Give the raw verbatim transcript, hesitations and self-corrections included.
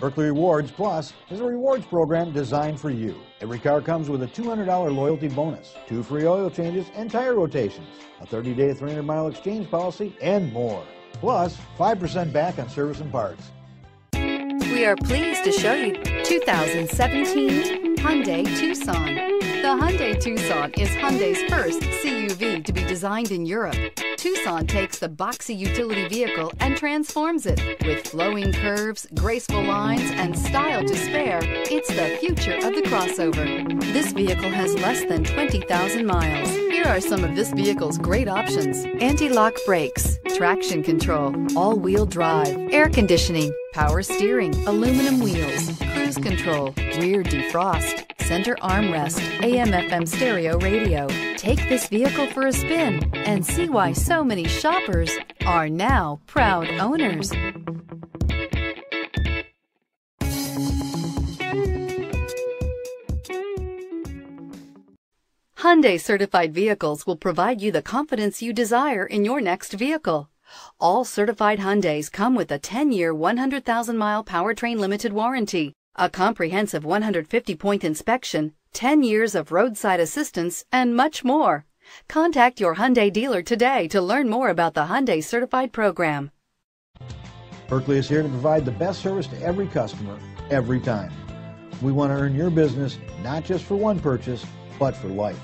Buerkle Rewards Plus is a rewards program designed for you. Every car comes with a two hundred dollar loyalty bonus, two free oil changes and tire rotations, a thirty day three hundred mile exchange policy, and more. Plus, five percent back on service and parts. We are pleased to show you two thousand seventeen Hyundai Tucson. The Hyundai Tucson is Hyundai's first C U V to be designed in Europe. Tucson takes the boxy utility vehicle and transforms it. With flowing curves, graceful lines, and style to spare, it's the future of the crossover. This vehicle has less than twenty thousand miles. Here are some of this vehicle's great options: anti-lock brakes, traction control, all-wheel drive, air conditioning, power steering, aluminum wheels, cruise control, rear defrost, center armrest, A M F M stereo radio. Take this vehicle for a spin and see why so many shoppers are now proud owners. Hyundai certified vehicles will provide you the confidence you desire in your next vehicle. All certified Hyundais come with a ten year, one hundred thousand mile powertrain limited warranty, a comprehensive one hundred fifty point inspection, ten years of roadside assistance, and much more. Contact your Hyundai dealer today to learn more about the Hyundai Certified Program. Buerkle is here to provide the best service to every customer, every time. We want to earn your business, not just for one purchase, but for life.